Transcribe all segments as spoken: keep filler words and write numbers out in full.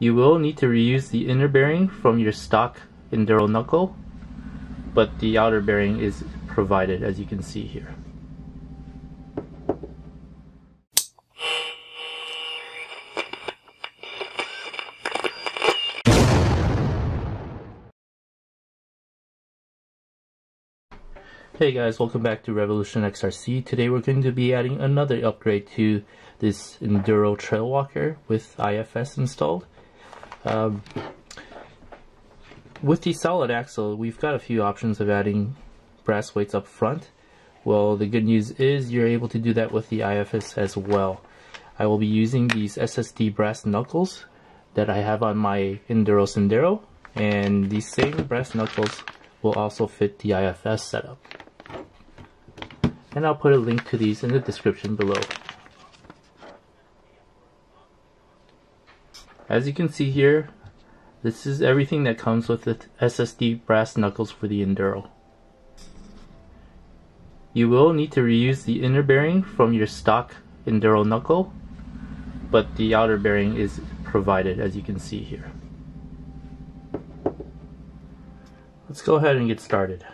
You will need to reuse the inner bearing from your stock Enduro knuckle, but the outer bearing is provided, as you can see here. Hey guys, welcome back to Revolution X R C. Today we're going to be adding another upgrade to this Enduro Trailwalker with I F S installed. Um, with the solid axle, we've got a few options of adding brass weights up front. Well, the good news is you're able to do that with the I F S as well. I will be using these S S D brass knuckles that I have on my Enduro Sendero, and these same brass knuckles will also fit the I F S setup. And I'll put a link to these in the description below. As you can see here, this is everything that comes with the S S D brass knuckles for the Enduro. You will need to reuse the inner bearing from your stock Enduro knuckle, but the outer bearing is provided, as you can see here. Let's go ahead and get started.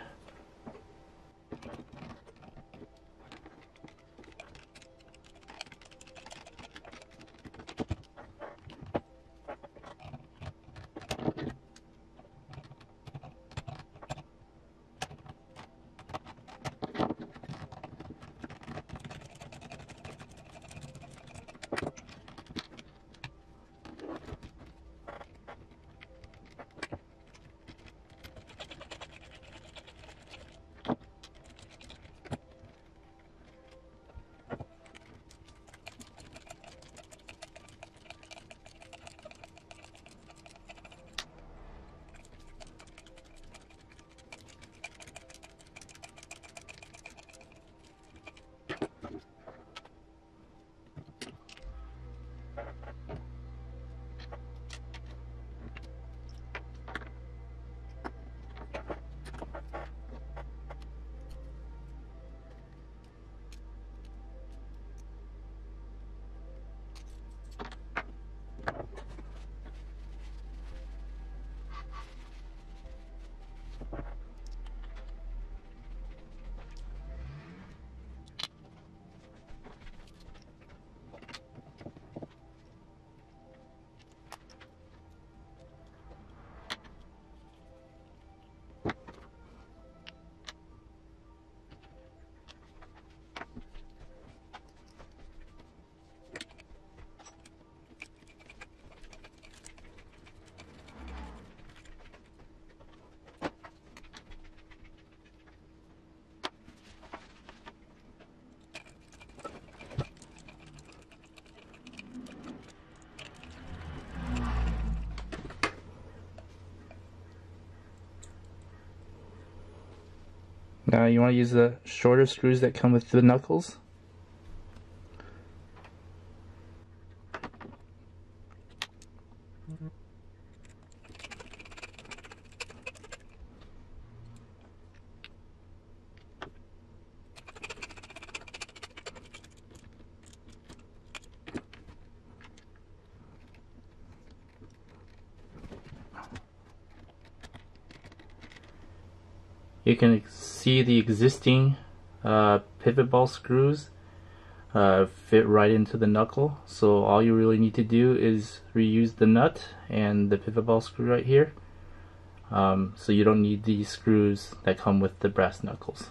Now you want to use the shorter screws that come with the knuckles. You can see the existing uh, pivot ball screws uh, fit right into the knuckle, so all you really need to do is reuse the nut and the pivot ball screw right here, um, so you don't need these screws that come with the brass knuckles.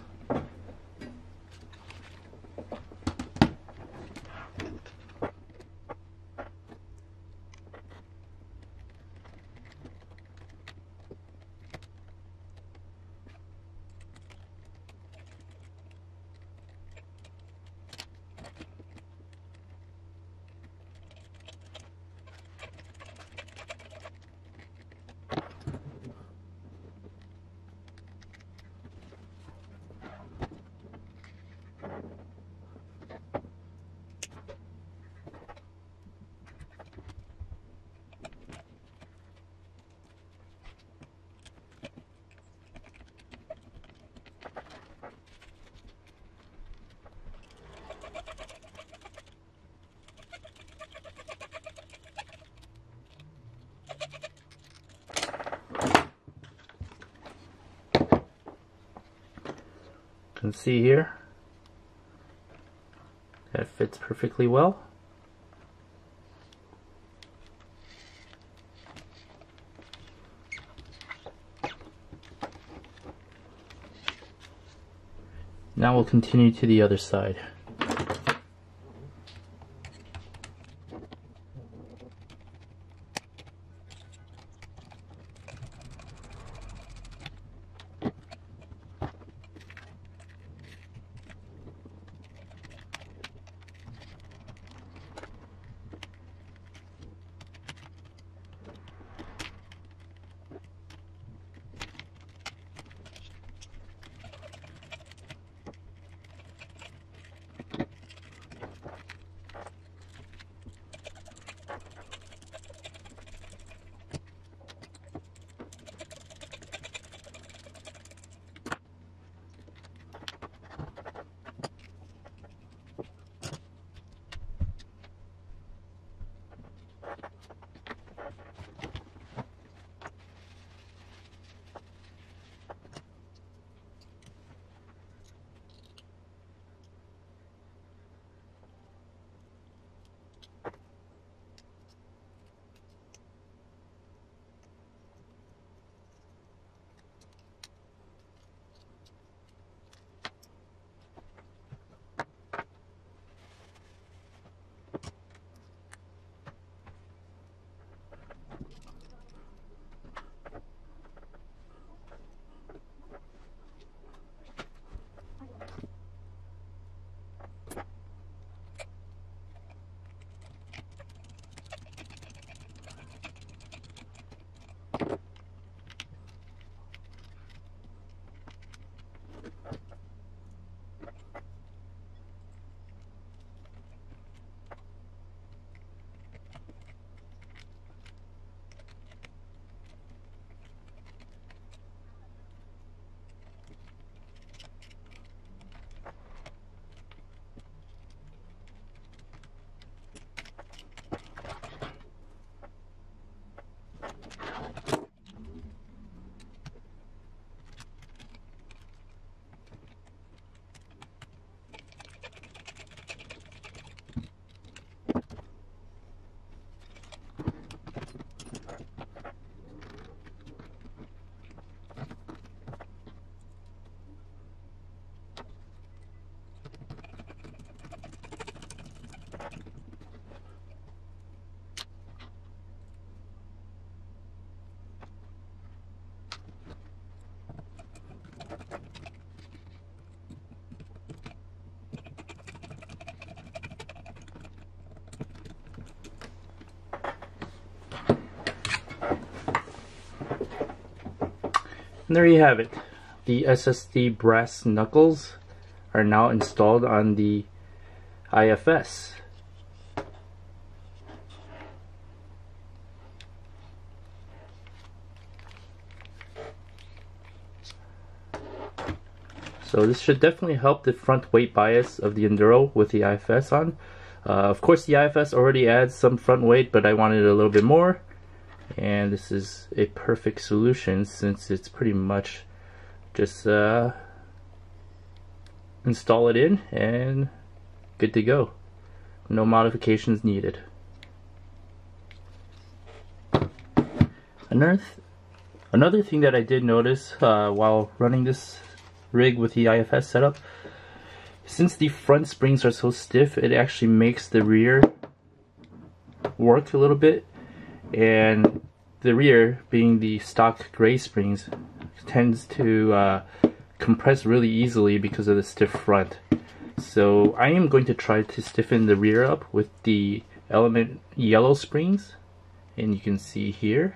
can see here, that fits perfectly well. Now we'll continue to the other side. And there you have it. The S S D brass knuckles are now installed on the I F S. So this should definitely help the front weight bias of the Enduro with the I F S on. Uh, of course the I F S already adds some front weight, but I wanted a little bit more. And this is a perfect solution since it's pretty much just uh, install it in and good to go. No modifications needed. Another, th another thing that I did notice uh, while running this rig with the I F S setup, since the front springs are so stiff, it actually makes the rear work a little bit. And the rear, being the stock gray springs, tends to uh, compress really easily because of the stiff front. So I am going to try to stiffen the rear up with the Element yellow springs, and you can see here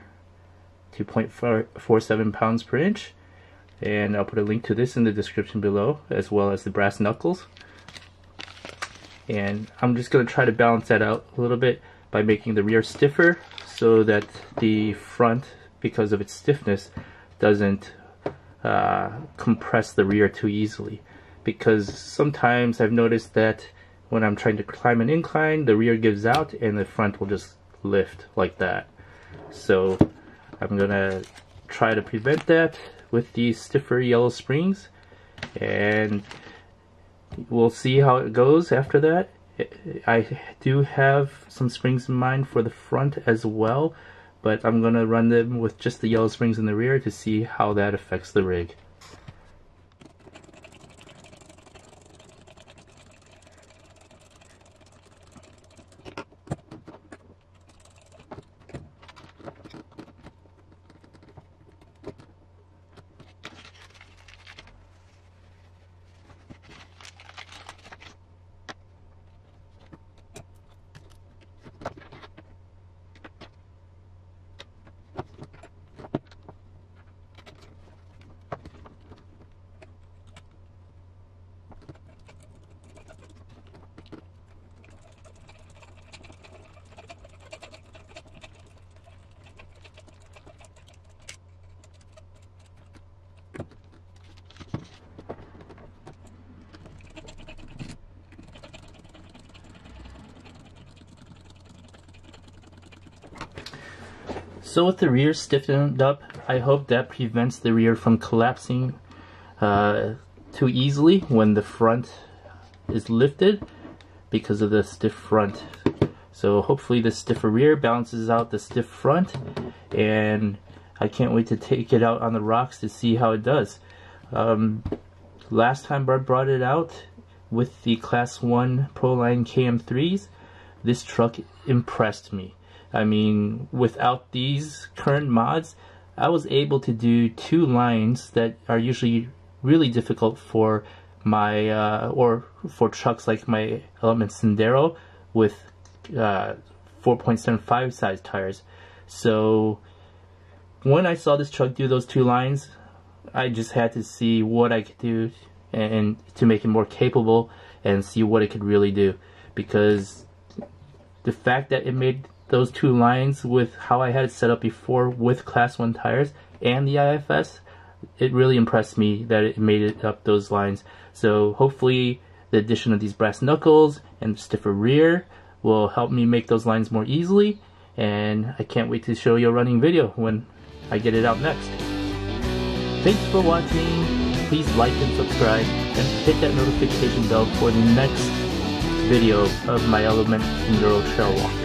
two point four seven pounds per inch, and I'll put a link to this in the description below, as well as the brass knuckles. And I'm just going to try to balance that out a little bit by making the rear stiffer, so that the front, because of its stiffness, doesn't uh, compress the rear too easily. Because sometimes I've noticed that when I'm trying to climb an incline, the rear gives out and the front will just lift like that. So I'm gonna try to prevent that with these stiffer yellow springs, and we'll see how it goes after that. I do have some springs in mind for the front as well, but I'm going to run them with just the yellow springs in the rear to see how that affects the rig. So with the rear stiffened up, I hope that prevents the rear from collapsing uh, too easily when the front is lifted because of the stiff front. So hopefully the stiffer rear balances out the stiff front, and I can't wait to take it out on the rocks to see how it does. Um, last time I brought it out with the Class one Proline K M threes, this truck impressed me. I mean, without these current mods, I was able to do two lines that are usually really difficult for my uh, or for trucks like my Element Sendero with uh, four point seven five size tires. So when I saw this truck do those two lines, I just had to see what I could do and, and to make it more capable and see what it could really do, because the fact that it made those two lines with how I had it set up before with Class one tires and the I F S, it really impressed me that it made it up those lines. So hopefully the addition of these brass knuckles and the stiffer rear will help me make those lines more easily, and I can't wait to show you a running video when I get it out next. Thanks for watching. Please like and subscribe and hit that notification bell for the next video of my Element Enduro Trailwalker.